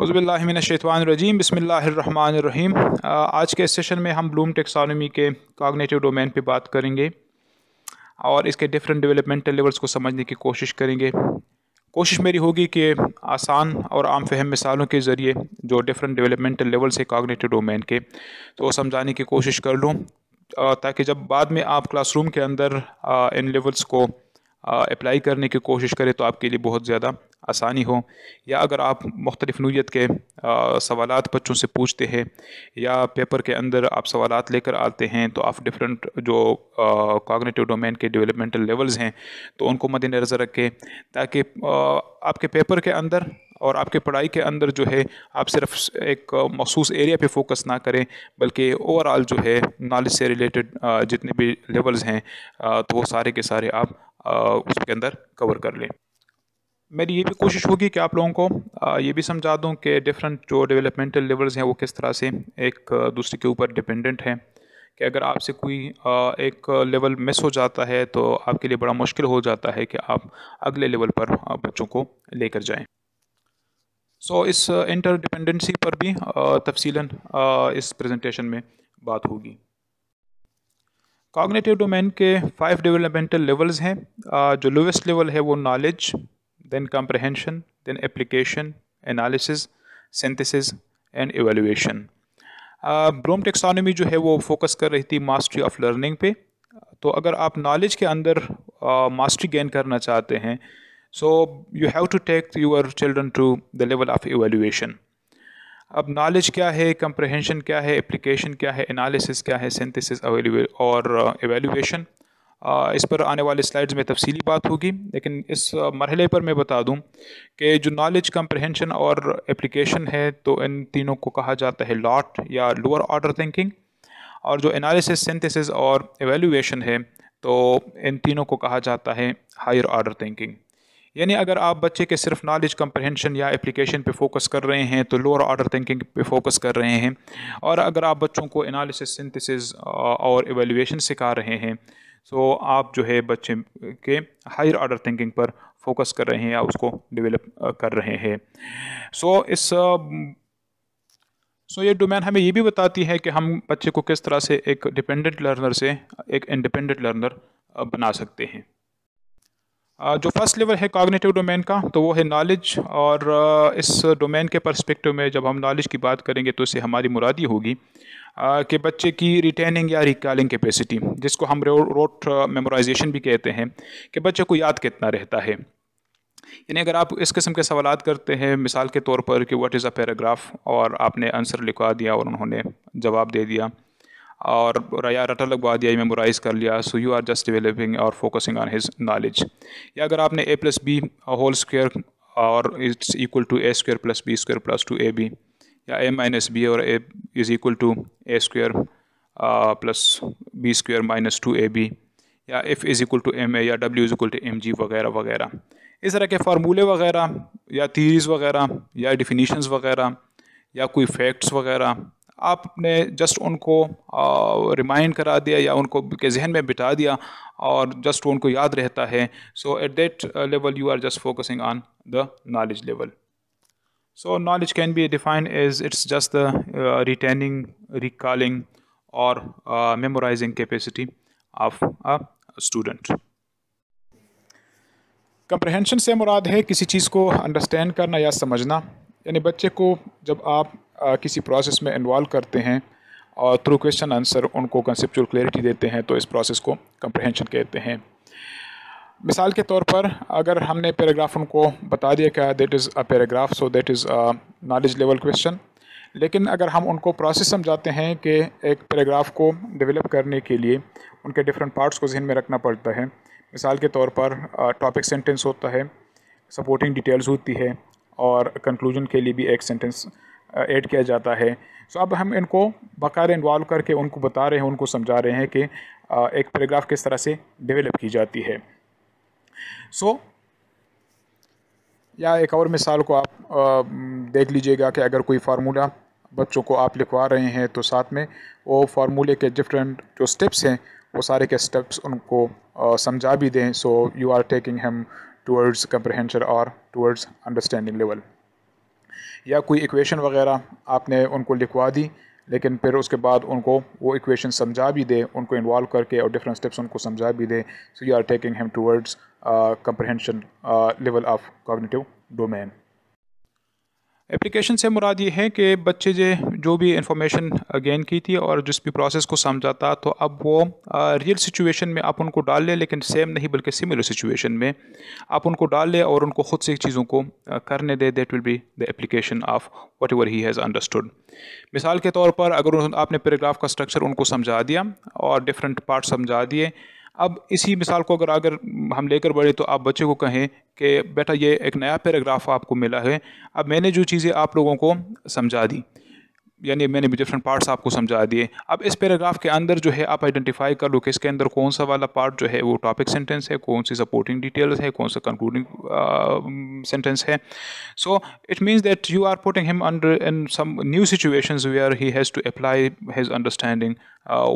औज़ुबिल्लाहिमिनश्शैतानिर्रजीम बिस्मिल्लाहिर्रहमानिर्रहीम। आज के सेशन में हम ब्लूम टैक्सोनॉमी के कॉग्निटिव डोमेन पे बात करेंगे और इसके डिफरेंट डेवलपमेंटल लेवल्स को समझने की कोशिश करेंगे। कोशिश मेरी होगी कि आसान और आम फहम मिसालों के ज़रिए जो डिफरेंट डेवलपमेंटल लेवल्स है कॉग्निटिव डोमेन के, तो समझाने की कोशिश कर लूँ, ताकि जब बाद में आप क्लासरूम के अंदर इन लेवल्स को अप्लाई करने की कोशिश करें तो आपके लिए बहुत ज़्यादा आसानी हो। या अगर आप मुख्तलिफ नौइयत के सवालात बच्चों से पूछते हैं या पेपर के अंदर आप सवालात लेकर आते हैं, तो आप डिफरेंट जो कॉग्निटिव डोमेन के डेवलपमेंटल लेवल्स हैं तो उनको मद्देनज़र रखें, ताकि आपके पेपर के अंदर और आपके पढ़ाई के अंदर जो है आप सिर्फ एक मखसूस एरिया पे फोकस ना करें, बल्कि ओवरऑल जो है नॉलेज से रिलेटेड जितने भी लेवल्स हैं तो वो सारे के सारे आप उसके अंदर कवर कर लें। मेरी ये भी कोशिश होगी कि आप लोगों को ये भी समझा दूं कि डिफरेंट जो डेवलपमेंटल लेवल्स हैं वो किस तरह से एक दूसरे के ऊपर डिपेंडेंट हैं, कि अगर आपसे कोई एक लेवल मिस हो जाता है तो आपके लिए बड़ा मुश्किल हो जाता है कि आप अगले लेवल पर बच्चों को लेकर जाएं। सो इस इंटर डिपेंडेंसी पर भी तफसीलन इस प्रेजेंटेशन में बात होगी। कॉग्निटिव डोमेन के 5 डेवलपमेंटल लेवल्स हैं। जो लोवेस्ट लेवल है वो knowledge, then comprehension, then application, analysis, synthesis and evaluation। Bloom taxonomy जो है वो फोकस कर रही थी मास्टरी ऑफ लर्निंग पे। तो अगर आप नॉलेज के अंदर मास्टरी गेन करना चाहते हैं, so you have to take your children to the level of evaluation. अब नॉलेज क्या है, कंप्रहेंशन क्या है, एप्लीकेशन क्या है, एनालिसिस क्या है, सिंथेसिस और एवेल्यूएशन, इस पर आने वाले स्लाइड्स में तफसीली बात होगी। लेकिन इस मरहले पर मैं बता दूं कि जो नॉलेज, कंप्रहेंशन और एप्लीकेशन है तो इन तीनों को कहा जाता है लॉट या लोअर ऑर्डर थिंकिंग, और जो एनालिसिस, सिंथेसिस और एवेल्यूएशन है तो इन तीनों को कहा जाता है हायर ऑर्डर थिंकिंग। यानी अगर आप बच्चे के सिर्फ नॉलेज, कंप्रहेंशन या एप्लीकेशन पे फोकस कर रहे हैं तो लोअर ऑर्डर थिंकिंग पे फोकस कर रहे हैं, और अगर आप बच्चों को एनालिसिस, सिंथेसिस और एवेल्यूएशन सिखा रहे हैं तो आप जो है बच्चे के हायर ऑर्डर थिंकिंग पर फोकस कर रहे हैं या उसको डेवलप कर रहे हैं। सो ये डोमेन हमें ये भी बताती है कि हम बच्चे को किस तरह से एक डिपेंडेंट लर्नर से एक इंडिपेंडेंट लर्नर बना सकते हैं। जो फर्स्ट लेवल है कॉग्निटिव डोमेन का तो वो है नॉलेज, और इस डोमेन के पर्सपेक्टिव में जब हम नॉलेज की बात करेंगे तो इससे हमारी मुरादी होगी कि बच्चे की रिटेनिंग या रिकॉलिंग कैपेसिटी, जिसको हम रोट मेमोराइजेशन भी कहते हैं, कि बच्चे को याद कितना रहता है। यानी अगर आप इस किस्म के सवालात करते हैं, मिसाल के तौर पर कि व्हाट इज़ अ पैराग्राफ, और आपने आंसर लिखवा दिया और उन्होंने जवाब दे दिया और रया रटा लगवा दिया, मेमोराइज़ कर लिया, so you are just developing और फोकसिंग ऑन हिज नॉलेज। या अगर आपने A plus B whole square और it's equal to A square plus B square plus two A B, या ए माइनस बी और A is equal to A square plus B square minus two A B, या F is equal to M A, या W is equal to M G वगैरह वगैरह, इस तरह के फार्मूले वगैरह या थीरीज़ वगैरह या डिफिनीशंस वगैरह या कोई फैक्ट्स वगैरह आपने जस्ट उनको रिमाइंड करा दिया या उनको के जहन में बिठा दिया और जस्ट उनको याद रहता है। So at that level you are just focusing on the knowledge level. So knowledge can be defined as it's just the retaining, recalling or memorizing capacity of a student. Comprehension से मुराद है किसी चीज़ को understand करना या समझना। यानी बच्चे को जब आप किसी प्रोसेस में इन्वॉल्व करते हैं और थ्रू क्वेश्चन आंसर उनको कंसेप्चुअल क्लैरिटी देते हैं तो इस प्रोसेस को कंप्रहेंशन कहते हैं। मिसाल के तौर पर अगर हमने पैराग्राफ उनको बता दिया कि that is a paragraph, so that is a knowledge level question. लेकिन अगर हम उनको प्रोसेस समझाते हैं कि एक पैराग्राफ को डेवलप करने के लिए उनके डिफरेंट पार्ट्स को जहन में रखना पड़ता है। मिसाल के तौर पर टॉपिक सेंटेंस होता है, सपोर्टिंग डिटेल्स होती है, और कंक्लूजन के लिए भी एक सेंटेंस ऐड किया जाता है। सो अब हम इनको बाकायदा इन्वॉल्व करके उनको बता रहे हैं, उनको समझा रहे हैं कि एक पैराग्राफ किस तरह से डेवलप की जाती है। या एक और मिसाल को आप देख लीजिएगा कि अगर कोई फार्मूला बच्चों को आप लिखवा रहे हैं तो साथ में वो फार्मूले के डिफरेंट जो स्टेप्स हैं वो सारे के स्टेप्स उनको समझा भी दें। So you are taking him towards comprehension और टुवर्ड्स अंडरस्टैंडिंग लेवल। या कोई इक्वेशन वगैरह आपने उनको लिखवा दी, लेकिन फिर उसके बाद उनको वो इक्वेशन समझा भी दे, उनको इन्वॉल्व करके और डिफरेंट स्टेप्स उनको समझा भी दे, so you are taking him towards comprehension level of cognitive domain. Application से मुराद ये है कि बच्चे जो भी इंफॉर्मेशन गेन की थी और जिस भी प्रोसेस को समझा था, तो अब वो रियल सिचुएशन में आप उनको डाल लें, लेकिन सेम नहीं बल्कि सिमिलर सिचुएशन में आप उनको डाल लें और उनको ख़ुद से चीज़ों को करने दें। That will be the application of whatever he has understood. मिसाल के तौर पर अगर आपने पैराग्राफ का स्ट्रक्चर उनको समझा दिया और डिफरेंट पार्ट समझा दिए, अब इसी मिसाल को अगर हम लेकर बढ़े तो आप बच्चे को कहें कि बेटा ये एक नया पैराग्राफ आपको मिला है, अब मैंने जो चीज़ें आप लोगों को समझा दी, यानी मैंने डिफरेंट पार्ट्स आपको समझा दिए, अब इस पैराग्राफ के अंदर जो है आप आइडेंटिफाई कर लो कि इसके अंदर कौन सा वाला पार्ट जो है वो टॉपिक सेंटेंस है, कौन सी सपोर्टिंग डिटेल्स है, कौन सा कंक्लूडिंग सेंटेंस है। So it means that you are putting him under in some new situations where he has to apply his understanding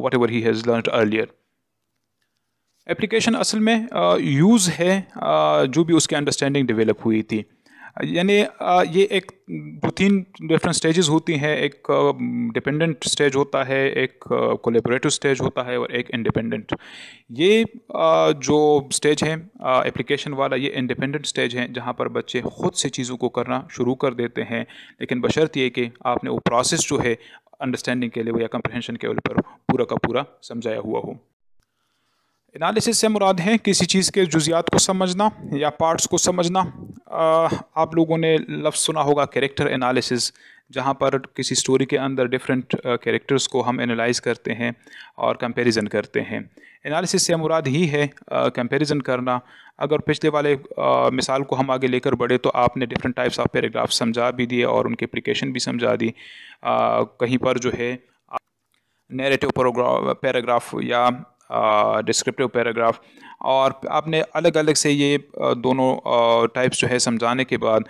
whatever he has learned earlier. Application असल में use है जो भी उसकी अंडरस्टैंडिंग डेवलप हुई थी, यानी ये एक दो तीन डिफरेंट स्टेजेस होती हैं। एक डिपेंडेंट स्टेज होता है, एक कोलेबरेटिव स्टेज होता है और एक इंडिपेंडेंट। ये जो स्टेज है एप्लीकेशन वाला, ये इंडिपेंडेंट स्टेज है जहाँ पर बच्चे ख़ुद से चीज़ों को करना शुरू कर देते हैं, लेकिन बशर्त ये कि आपने वो प्रोसेस जो है अंडरस्टैंडिंग के लेवल या कंप्रहेंशन के लेवल पर पूरा का पूरा समझाया हुआ हो। एनालिसिस से मुराद है किसी चीज़ के जुजियात को समझना या पार्ट्स को समझना। आप लोगों ने लफ्ज़ सुना होगा कैरेक्टर एनालिसिस, जहाँ पर किसी स्टोरी के अंदर डिफरेंट कैरेक्टर्स को हम एनालाइज़ करते हैं और कंपैरिजन करते हैं। एनालिसिस से मुराद ही है कंपैरिजन करना। अगर पिछले वाले मिसाल को हम आगे लेकर बढ़े तो आपने डिफरेंट टाइप्स ऑफ पैराग्राफ समझा भी दिए और उनकी एप्लीकेशन भी समझा दी। कहीं पर जो है नैरेटिव पैराग्राफ या डिस्क्रिप्टिव पैराग्राफ, और आपने अलग अलग से ये दोनों टाइप्स जो है समझाने के बाद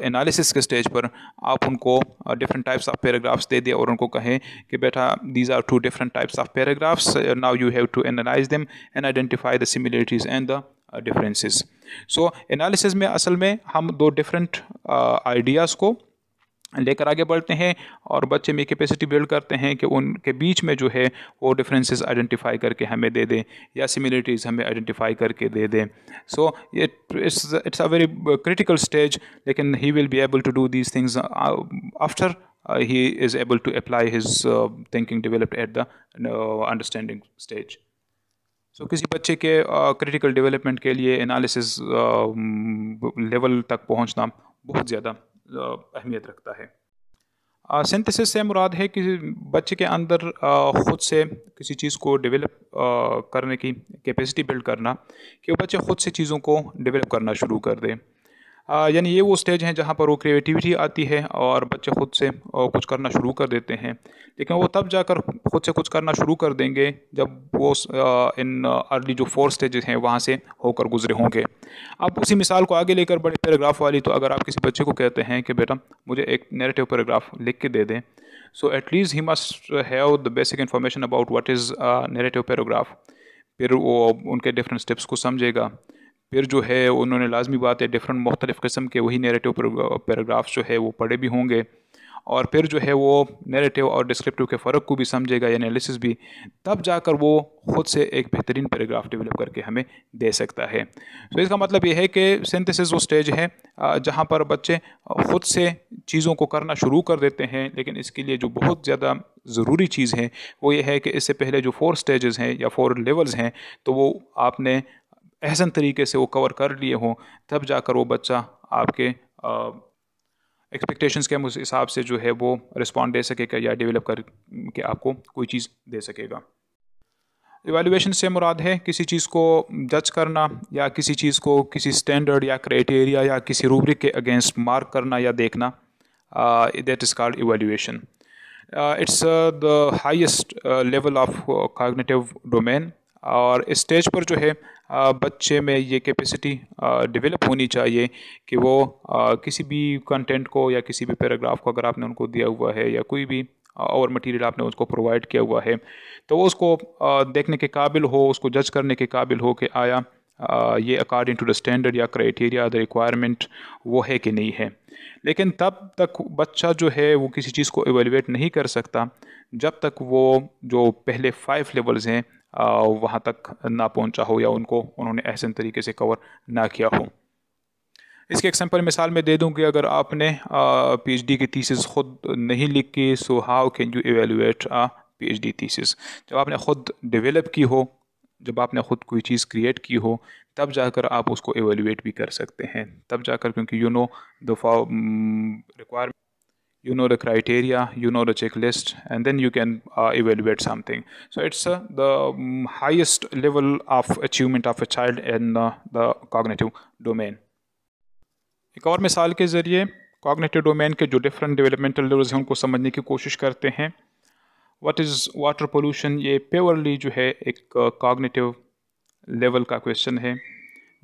एनालिसिस के स्टेज पर आप उनको डिफरेंट टाइप्स ऑफ पैराग्राफ्स दे दें और उनको कहें कि बेटा these are two different types of paragraphs, now you have to analyse them and identify the similarities and the differences. So analysis में असल में हम दो डिफरेंट आइडियाज़ को लेकर आगे बढ़ते हैं और बच्चे में कैपेसिटी बिल्ड करते हैं कि उनके बीच में जो है वो डिफरेंसेस आइडेंटिफाई करके हमें दे दें या सिमिलरिटीज़ हमें आइडेंटिफाई करके दे दें। So it's a very critical stage, लेकिन he will be able to do these things after he is able to apply his thinking developed at the understanding stage. So किसी बच्चे के क्रिटिकल डेवलपमेंट के लिए analysis level तक पहुँचना बहुत ज़्यादा अहमियत रखता है। सिंथेसिस से मुराद है कि बच्चे के अंदर ख़ुद से किसी चीज़ को डेवलप करने की कैपेसिटी बिल्ड करना, कि वो बच्चे ख़ुद से चीज़ों को डेवलप करना शुरू कर दें। यानी ये वो स्टेज है जहाँ पर वो क्रिएटिविटी आती है और बच्चे ख़ुद से कुछ करना शुरू कर देते हैं, लेकिन वो तब जाकर ख़ुद से कुछ करना शुरू कर देंगे जब वो इन अर्ली जो 4 स्टेजेस हैं वहाँ से होकर गुजरे होंगे। अब उसी मिसाल को आगे लेकर बड़े पैराग्राफ वाली, तो अगर आप किसी बच्चे को कहते हैं कि बेटा मुझे एक नैरेटिव पैराग्राफ लिख के दे दें, so at least he must have the basic information about what is narrative paragraph. फिर वो उनके डिफरेंट स्टेप्स को समझेगा, फिर जो है उन्होंने लाजमी बात है डिफरेंट मुख्तलिफ़ किस्म के वही नैरेटिव पैराग्राफ्स जो है वो पढ़े भी होंगे, और फिर जो है वो नैरेटिव और डिस्क्रिप्टिव के फ़र्क को भी समझेगा या एनालिसिस भी, तब जाकर वो ख़ुद से एक बेहतरीन पैराग्राफ डेवलप करके हमें दे सकता है। तो इसका मतलब ये है कि सिंथेसिस वो स्टेज है जहाँ पर बच्चे ख़ुद से चीज़ों को करना शुरू कर देते हैं, लेकिन इसके लिए जो बहुत ज़्यादा ज़रूरी चीज़ है वो ये है कि इससे पहले जो 4 स्टेजेस हैं या 4 लेवल्स हैं तो वो आपने एहसन तरीके से वो कवर कर लिए हों, तब जाकर वो बच्चा आपके एक्सपेक्टेशंस के हिसाब से जो है वो रिस्पॉन्ड दे सकेगा या डेवलप कर के आपको कोई चीज़ दे सकेगा। इवैल्यूएशन से मुराद है किसी चीज़ को जज करना या किसी चीज़ को किसी स्टैंडर्ड या क्राइटेरिया या किसी रूब्रिक के अगेंस्ट मार्क करना या देखना, that is called evaluation. It's the highest level of cognitive domain, और इस स्टेज पर जो है बच्चे में ये कैपेसिटी डेवलप होनी चाहिए कि वो किसी भी कंटेंट को या किसी भी पैराग्राफ को अगर आपने उनको दिया हुआ है या कोई भी और मटेरियल आपने उसको प्रोवाइड किया हुआ है, तो वो उसको देखने के काबिल हो, उसको जज करने के काबिल हो कि आया ये अकॉर्डिंग टू द स्टैंडर्ड या क्राइटेरिया द रिक्वायरमेंट वो है कि नहीं है। लेकिन तब तक बच्चा जो है वो किसी चीज़ को एवेलुएट नहीं कर सकता जब तक वो जो पहले 5 लेवल्स हैं वहाँ तक ना पहुँचा हो या उनको उन्होंने एहसन तरीके से कवर ना किया हो। इसके एग्जाम्पल मिसाल में दे दूँ कि अगर आपने PhD की थीसिस खुद नहीं लिखी, so how can you evaluate PhD thesis. जब आपने खुद डेवलप की हो, जब आपने ख़ुद कोई चीज़ क्रिएट की हो, तब जाकर आप उसको एवेलुएट भी कर सकते हैं, तब जाकर, क्योंकि you know the requirement, you know the criteria, you know the checklist, and then you can evaluate something. So it's the highest level of achievement of a child in the cognitive domain. एक और मिसाल के ज़रिए cognitive domain के जो different developmental levels हैं उनको समझने की कोशिश करते हैं। What is water pollution? ये purely जो है एक cognitive level का question है,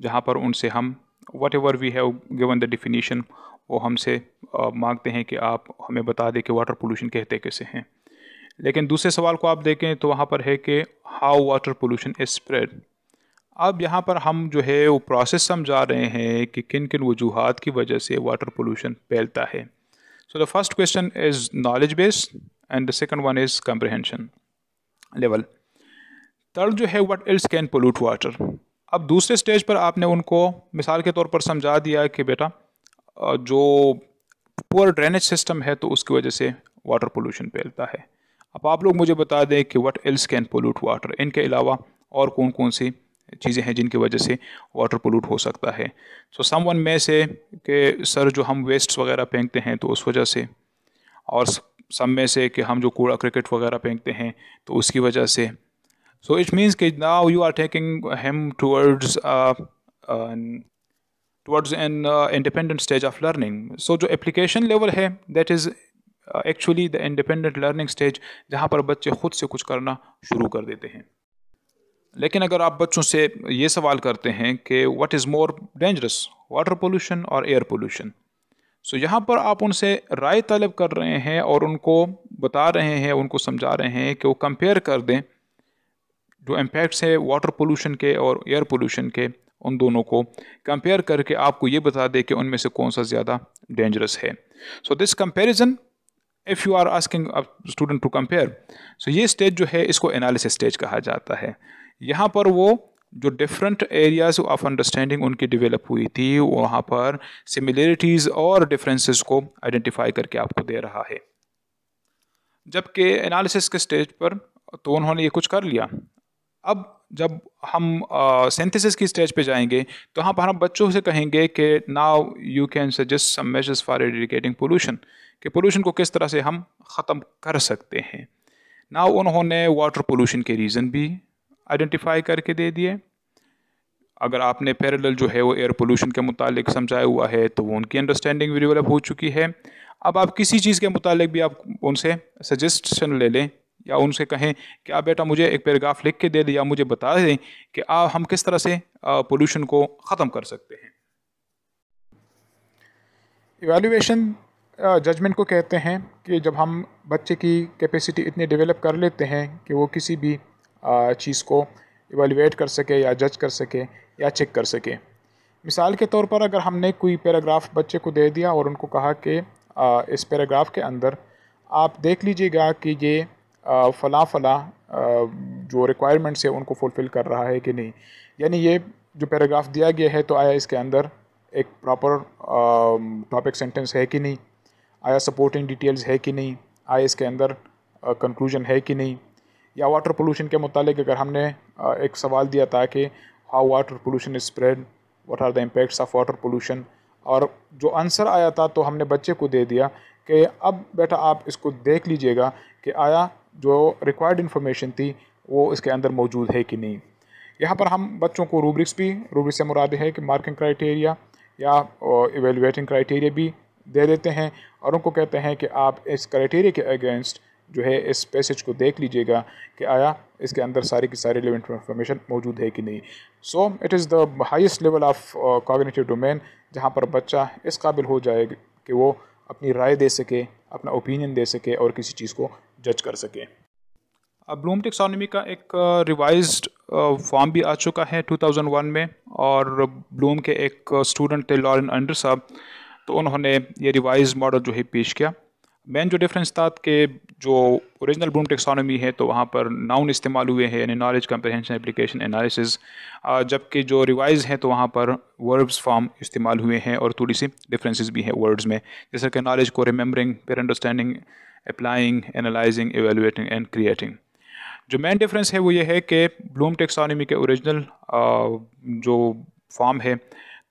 जहाँ पर उनसे हम whatever we have given the definition वो हमसे मांगते हैं कि आप हमें बता दें कि वाटर पोल्यूशन कहते कैसे हैं। लेकिन दूसरे सवाल को आप देखें तो वहाँ पर है कि how water pollution is spread. अब यहाँ पर हम जो है वो प्रोसेस समझा रहे हैं कि किन किन वजूहात की वजह से वाटर पोल्यूशन फैलता है। So the first question is knowledge based and the second one is comprehension level. Third जो है what else can pollute water. अब दूसरे स्टेज पर आपने उनको मिसाल के तौर पर समझा दिया कि बेटा जो पुअर ड्रेनेज सिस्टम है तो उसकी वजह से वाटर पोल्यूशन फैलता है। अब आप लोग मुझे बता दें कि what else can pollute water, इनके अलावा और कौन कौन सी चीज़ें हैं जिनकी वजह से वाटर पोल्यूट हो सकता है। सो समवन में से कि सर जो हम वेस्ट वगैरह फेंकते हैं तो उस वजह से, और सम में से कि हम जो कूड़ा क्रिकेट वगैरह फेंकते हैं तो उसकी वजह से। सो इट मीन्स कि now you are taking him towards an independent stage of learning. So जो application level है that is actually the independent learning stage, जहाँ पर बच्चे खुद से कुछ करना शुरू कर देते हैं। लेकिन अगर आप बच्चों से ये सवाल करते हैं कि what is more dangerous, water pollution or air pollution, so यहाँ पर आप उनसे राय तलब कर रहे हैं और उनको बता रहे हैं, उनको समझा रहे हैं कि वो कंपेयर कर दें जो इम्पैक्ट्स है वाटर पोल्यूशन के और एयर पोल्यूशन के, उन दोनों को कंपेयर करके आपको ये बता दे कि उनमें से कौन सा ज़्यादा डेंजरस है। So this comparison, if you are asking a student to compare, so ये स्टेज जो है इसको एनालिसिस स्टेज कहा जाता है। यहाँ पर वो जो डिफरेंट एरियाज ऑफ अंडरस्टैंडिंग उनकी डेवलप हुई थी वहाँ पर सिमिलरिटीज़ और डिफरेंसेस को आइडेंटिफाई करके आपको दे रहा है। जबकि एनालिसिस के स्टेज पर तो उन्होंने ये कुछ कर लिया। अब जब हम सिंथेसिस की स्टेज पे जाएंगे तो हम बच्चों से कहेंगे कि now you can suggest some measures for eradicating pollution, कि पोल्यूशन को किस तरह से हम ख़त्म कर सकते हैं। नाउ उन्होंने वाटर पोल्यूशन के रीज़न भी आइडेंटिफाई करके दे दिए। अगर आपने पैरेलल जो है वो एयर पोल्यूशन के मुतालिक समझाया हुआ है तो वो उनकी अंडरस्टैंडिंग भी डेवलप हो चुकी है। अब आप किसी चीज़ के मुतालिक भी आप उनसे सजेस्टन ले लें या उनसे कहें कि आप बेटा मुझे एक पैराग्राफ लिख के दे दें या मुझे बता दें कि आप हम किस तरह से पोल्यूशन को ख़त्म कर सकते हैं। इवैल्यूएशन जजमेंट को कहते हैं कि जब हम बच्चे की कैपेसिटी इतनी डेवलप कर लेते हैं कि वो किसी भी चीज़ को इवैल्यूएट कर सके या जज कर सके या चेक कर सके। मिसाल के तौर पर अगर हमने कोई पैराग्राफ बच्चे को दे दिया और उनको कहा कि इस पैराग्राफ के अंदर आप देख लीजिएगा कि ये फ़ला जो रिक्वायरमेंट्स है उनको फुलफ़िल कर रहा है कि नहीं, यानी ये जो पैराग्राफ दिया गया है तो आया इसके अंदर एक प्रॉपर टॉपिक सेंटेंस है कि नहीं, आया सपोर्टिंग डिटेल्स है कि नहीं, आया इसके अंदर कंक्लूजन है कि नहीं। या वाटर पोल्यूशन के मुतालिक अगर हमने एक सवाल दिया था कि how water pollution is spread, what are the impacts of water pollution, और जो आंसर आया था तो हमने बच्चे को दे दिया कि अब बेटा आप इसको देख लीजिएगा कि आया जो रिक्वायर्ड इन्फॉर्मेशन थी वो इसके अंदर मौजूद है कि नहीं। यहाँ पर हम बच्चों को रूब्रिक्स भी, रूब्रिक्स से मुराद है कि मार्किंग क्राइटेरिया या इवेलुएटिंग क्राइटेरिया भी दे देते हैं और उनको कहते हैं कि आप इस क्राइटेरिया के अगेंस्ट जो है इस पैसेज को देख लीजिएगा कि आया इसके अंदर सारी की सारी रिलेवेंट इन्फॉर्मेशन मौजूद है कि नहीं। So it is the highest level of cognitive domain जहाँ पर बच्चा इस काबिल हो जाए कि वो अपनी राय दे सके, अपना ओपिनियन दे सके और किसी चीज़ को जज कर सके। ब्लूम टैक्सोनॉमी का एक रिवाइज्ड फॉर्म भी आ चुका है 2001 में, और ब्लूम के एक स्टूडेंट थे लॉरेन एंडरसन, तो उन्होंने ये रिवाइज मॉडल जो है पेश किया। मेन जो डिफरेंस था कि जो ओरिजिनल ब्लूम टैक्सोनॉमी है तो वहाँ पर नाउन इस्तेमाल हुए हैं, यानी नॉलेज, कंप्रहेंशन, एप्लीकेशन, एनालिसिस, जबकि जो रिवाइज है तो वहाँ पर वर्ब्स फॉर्म इस्तेमाल हुए हैं और थोड़ी सी डिफरेंसेस भी हैं वर्ड्स में, जैसे कि नॉलेज को रिमेंबरिंग, फिर understanding, applying, analysing, evaluating and creating. जो मेन डिफरेंस है वो ये है कि ब्लूम टैक्सोनॉमी के ओरिजिनल जो फॉर्म है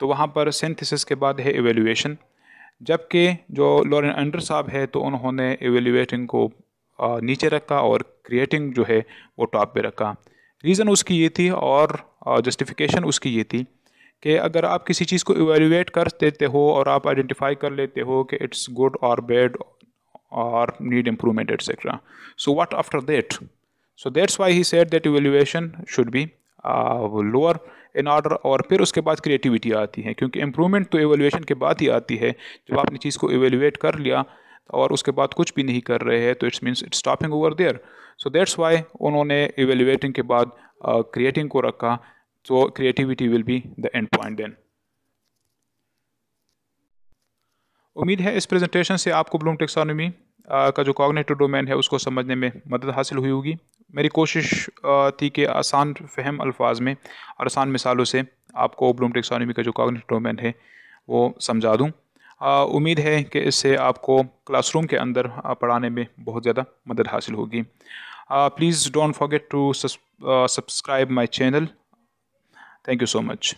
तो वहाँ पर सिंथेसिस के बाद है एवेलुएशन, जबकि जो लॉरेन अंडर साहब है तो उन्होंने एवेलुएटिंग को नीचे रखा और क्रिएटिंग जो है वो टॉप पे रखा। रीज़न उसकी ये थी और जस्टिफिकेशन उसकी ये थी कि अगर आप किसी चीज़ को एवेलुएट कर देते हो और आप आइडेंटिफाई कर लेते हो कि इट्स गुड और बैड और need improvement etcetera, so what after that, so that's why he said that evaluation should be lower in order. और फिर उसके बाद क्रिएटिविटी आती है, क्योंकि इम्प्रूवमेंट तो एवेलुएशन के बाद ही आती है। जब आपने चीज़ को एवेलुएट कर लिया और उसके बाद कुछ भी नहीं कर रहे हैं तो it's means it's stopping over there, so that's why उन्होंने एवेलुएटिंग के बाद क्रिएटिंग को रखा। सो creativity will be the end point then. उम्मीद है इस प्रेजेंटेशन से आपको ब्लूम टैक्सोनॉमी का जो कॉग्निटिव डोमेन है उसको समझने में मदद हासिल हुई होगी। मेरी कोशिश थी कि आसान फहम अल्फाज में और आसान मिसालों से आपको ब्लूम टैक्सोनॉमी का जो कॉग्निटिव डोमेन है वो समझा दूं। उम्मीद है कि इससे आपको क्लासरूम के अंदर पढ़ाने में बहुत ज़्यादा मदद हासिल होगी। Please don't forget to subscribe my channel. Thank you so much.